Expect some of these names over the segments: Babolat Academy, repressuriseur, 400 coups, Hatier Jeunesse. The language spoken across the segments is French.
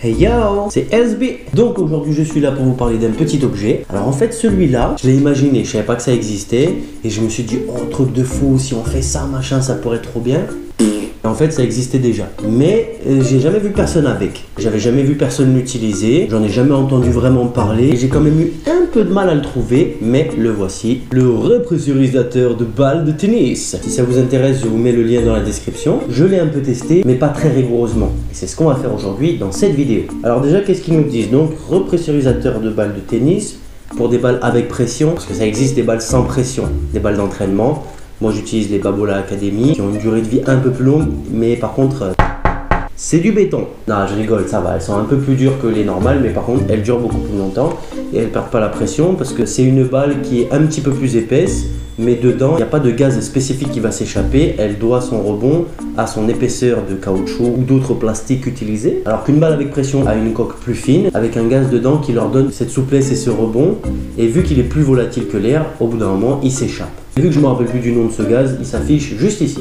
Hey yo, c'est SB. Donc aujourd'hui je suis là pour vous parler d'un petit objet. Alors en fait celui-là, je l'ai imaginé, je savais pas que ça existait. Et je me suis dit, oh truc de fou, si on fait ça machin, ça pourrait être trop bien. Et en fait ça existait déjà, mais j'ai jamais vu personne avec. J'avais jamais vu personne l'utiliser, j'en ai jamais entendu vraiment parler. J'ai quand même eu un peu de mal à le trouver, mais le voici, le repressurisateur de balles de tennis. Si ça vous intéresse, je vous mets le lien dans la description. Je l'ai un peu testé, mais pas très rigoureusement. Et c'est ce qu'on va faire aujourd'hui dans cette vidéo. Alors déjà, qu'est-ce qu'ils nous disent? Donc, repressurisateur de balles de tennis pour des balles avec pression, parce que ça existe des balles sans pression, des balles d'entraînement. Moi j'utilise les Babolat Academy qui ont une durée de vie un peu plus longue, mais par contre c'est du béton. Non, je rigole, ça va, elles sont un peu plus dures que les normales, mais par contre elles durent beaucoup plus longtemps et elles perdent pas la pression parce que c'est une balle qui est un petit peu plus épaisse, mais dedans il n'y a pas de gaz spécifique qui va s'échapper. Elle doit son rebond à son épaisseur de caoutchouc ou d'autres plastiques utilisés, alors qu'une balle avec pression a une coque plus fine avec un gaz dedans qui leur donne cette souplesse et ce rebond, et vu qu'il est plus volatile que l'air, au bout d'un moment il s'échappe. Vu que je ne me rappelle plus du nom de ce gaz, il s'affiche juste ici.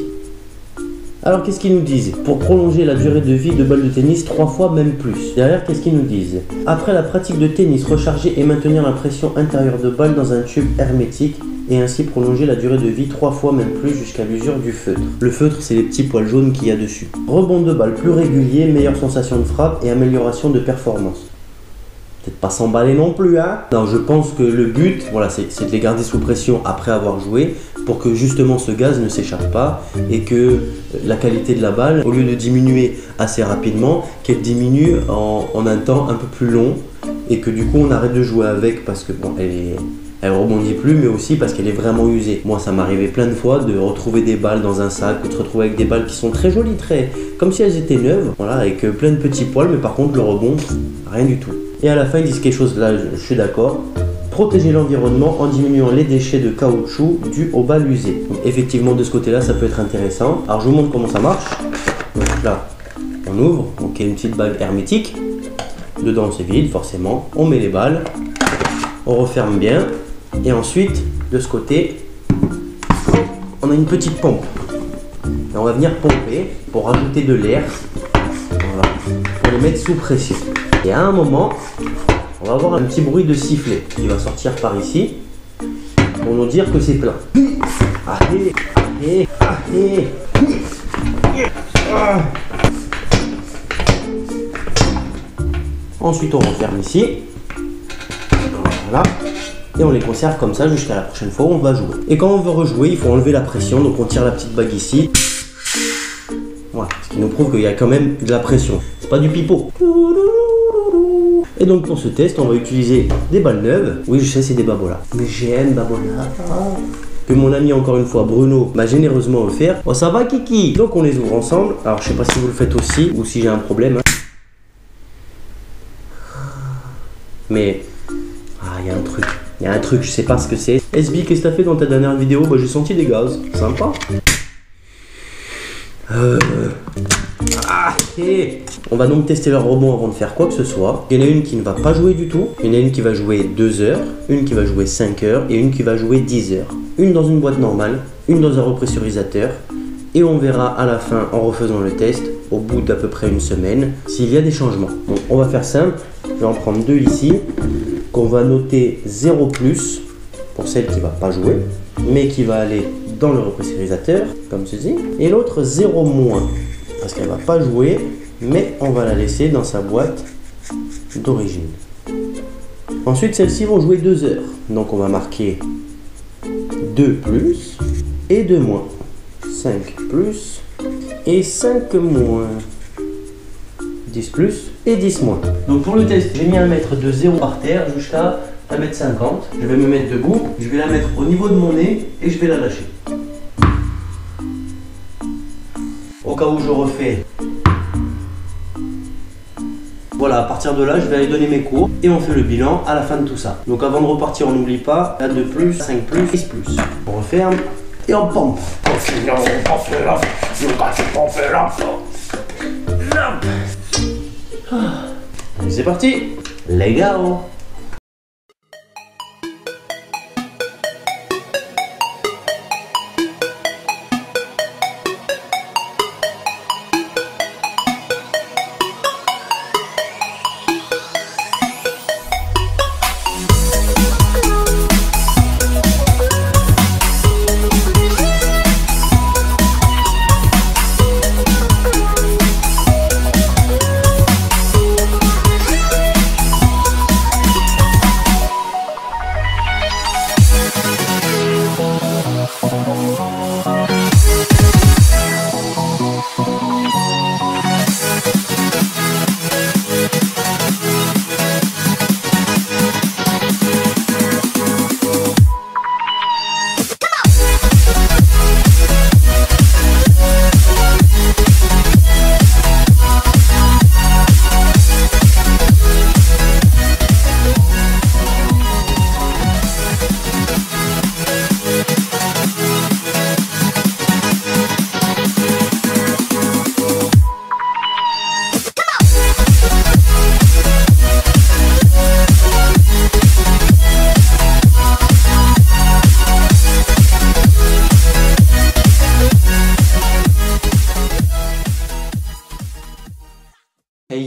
Alors qu'est-ce qu'ils nous disent? Pour prolonger la durée de vie de balles de tennis 3 fois, même plus. Derrière, qu'est-ce qu'ils nous disent? Après la pratique de tennis, recharger et maintenir la pression intérieure de balle dans un tube hermétique et ainsi prolonger la durée de vie 3 fois, même plus, jusqu'à l'usure du feutre. Le feutre, c'est les petits poils jaunes qu'il y a dessus. Rebond de balle plus régulier, meilleure sensation de frappe et amélioration de performance. Pas s'emballer non plus, hein. Non, je pense que le but, voilà, c'est de les garder sous pression après avoir joué pour que justement ce gaz ne s'échappe pas et que la qualité de la balle, au lieu de diminuer assez rapidement, qu'elle diminue en un temps un peu plus long, et que du coup on arrête de jouer avec parce que bon, elle rebondit plus, mais aussi parce qu'elle est vraiment usée. Moi, ça m'arrivait plein de fois de retrouver des balles dans un sac, ou de se retrouver avec des balles qui sont très jolies, très comme si elles étaient neuves, voilà, avec plein de petits poils, mais par contre le rebond, rien du tout. Et à la fin, ils disent quelque chose, là je suis d'accord, protéger l'environnement en diminuant les déchets de caoutchouc dus aux balles usées. Donc, effectivement, de ce côté-là, ça peut être intéressant. Alors, je vous montre comment ça marche. Donc là, on ouvre, donc il y a une petite balle hermétique. Dedans, c'est vide, forcément. On met les balles, on referme bien. Et ensuite, de ce côté, on a une petite pompe. Et on va venir pomper pour rajouter de l'air. Voilà, pour les mettre sous pression. Et à un moment, on va avoir un petit bruit de sifflet qui va sortir par ici pour nous dire que c'est plein. Allez, allez, allez. Ensuite, on referme ici. Voilà. Et on les conserve comme ça jusqu'à la prochaine fois où on va jouer. Et quand on veut rejouer, il faut enlever la pression. Donc on tire la petite bague ici. Voilà, ce qui nous prouve qu'il y a quand même de la pression. C'est pas du pipeau. Et donc pour ce test, on va utiliser des balles neuves. Oui, je sais, c'est des Babolat. Mais j'aime Babolat. Que mon ami, encore une fois, Bruno, m'a généreusement offert. Oh, ça va, Kiki? Donc on les ouvre ensemble. Alors je sais pas si vous le faites aussi ou si j'ai un problème. Hein. Mais... ah, il y a un truc. Il y a un truc, je sais pas ce que c'est. SB, qu'est-ce que t'as fait dans ta dernière vidéo? Bah, j'ai senti des gaz. Sympa. Okay. On va donc tester leur rebond avant de faire quoi que ce soit. Il y en a une qui ne va pas jouer du tout, il y en a une qui va jouer 2 heures, une qui va jouer 5 heures et une qui va jouer 10 heures. Une dans une boîte normale, une dans un repressurisateur, et on verra à la fin en refaisant le test, au bout d'à peu près une semaine, s'il y a des changements. Donc on va faire simple, je vais en prendre 2 ici, qu'on va noter 0 plus pour celle qui va pas jouer, mais qui va aller dans le repressurisateur, comme ceci, et l'autre 0 moins. Parce qu'elle va pas jouer, mais on va la laisser dans sa boîte d'origine. Ensuite, celles-ci vont jouer 2 heures. Donc on va marquer 2 plus et 2 moins. 5 plus et 5 moins. 10 plus et 10 moins. Donc pour le test, j'ai mis un mètre de 0 par terre jusqu'à 1,50 m. Je vais me mettre debout, je vais la mettre au niveau de mon nez et je vais la lâcher. Au cas où je refais. Voilà, à partir de là, je vais aller donner mes cours et on fait le bilan à la fin de tout ça. Donc avant de repartir, on n'oublie pas, là 2 plus, 5 plus, 10 plus. On referme et on pompe. C'est parti, les gars.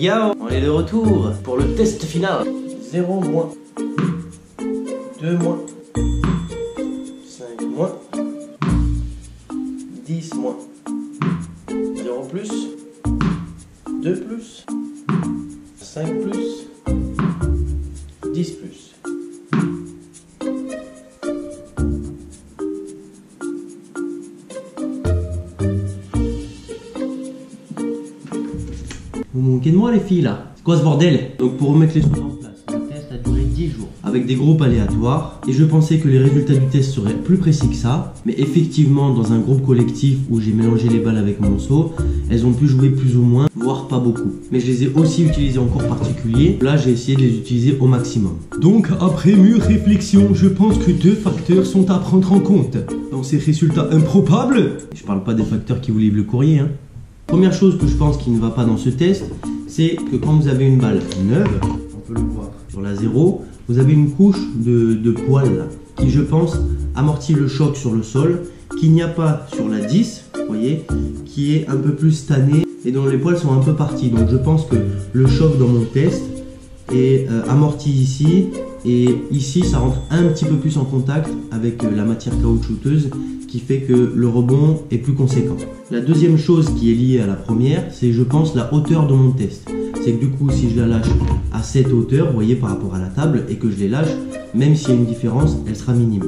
Yao, on est de retour pour le test final. 0 moins 2 moins 5 moins 10 moins 0 plus 2 plus 5 plus 10 plus. Vous manquez de moi les filles là? C'est quoi ce bordel? Donc pour remettre les choses en place, le test a duré 10 jours avec des groupes aléatoires et je pensais que les résultats du test seraient plus précis que ça, mais effectivement dans un groupe collectif où j'ai mélangé les balles avec mon seau, elles ont pu jouer plus ou moins, voire pas beaucoup. Mais je les ai aussi utilisées en cours particulier, là j'ai essayé de les utiliser au maximum. Donc après mûre réflexion, je pense que deux facteurs sont à prendre en compte dans ces résultats improbables. Je parle pas des facteurs qui vous livrent le courrier hein. Première chose que je pense qui ne va pas dans ce test, c'est que quand vous avez une balle neuve, on peut le voir sur la 0, vous avez une couche de poils qui, je pense, amortit le choc sur le sol, qu'il n'y a pas sur la 10, vous voyez, qui est un peu plus tannée et dont les poils sont un peu partis. Donc je pense que le choc dans mon test est amorti ici, et ici ça rentre un petit peu plus en contact avec la matière caoutchouteuse, qui fait que le rebond est plus conséquent. La deuxième chose qui est liée à la première, c'est je pense la hauteur de mon test. C'est que du coup si je la lâche à cette hauteur, vous voyez par rapport à la table, et que je les lâche, même s'il y a une différence, elle sera minime.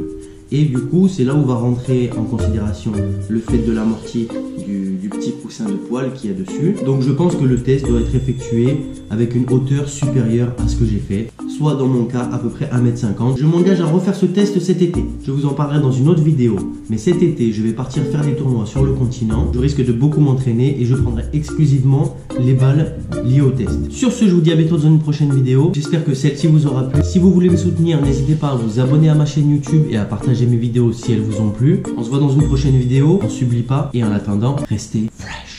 Et du coup c'est là où va rentrer en considération le fait de l'amorti du petit coussin de poils qu'il y a dessus. Donc je pense que le test doit être effectué avec une hauteur supérieure à ce que j'ai fait, soit dans mon cas à peu près 1m50. Je m'engage à refaire ce test cet été. Je vous en parlerai dans une autre vidéo. Mais cet été, je vais partir faire des tournois sur le continent. Je risque de beaucoup m'entraîner et je prendrai exclusivement les balles liées au test. Sur ce, je vous dis à bientôt dans une prochaine vidéo. J'espère que celle-ci vous aura plu. Si vous voulez me soutenir, n'hésitez pas à vous abonner à ma chaîne YouTube et à partager mes vidéos si elles vous ont plu. On se voit dans une prochaine vidéo. On s'oublie pas et en attendant, restez fresh.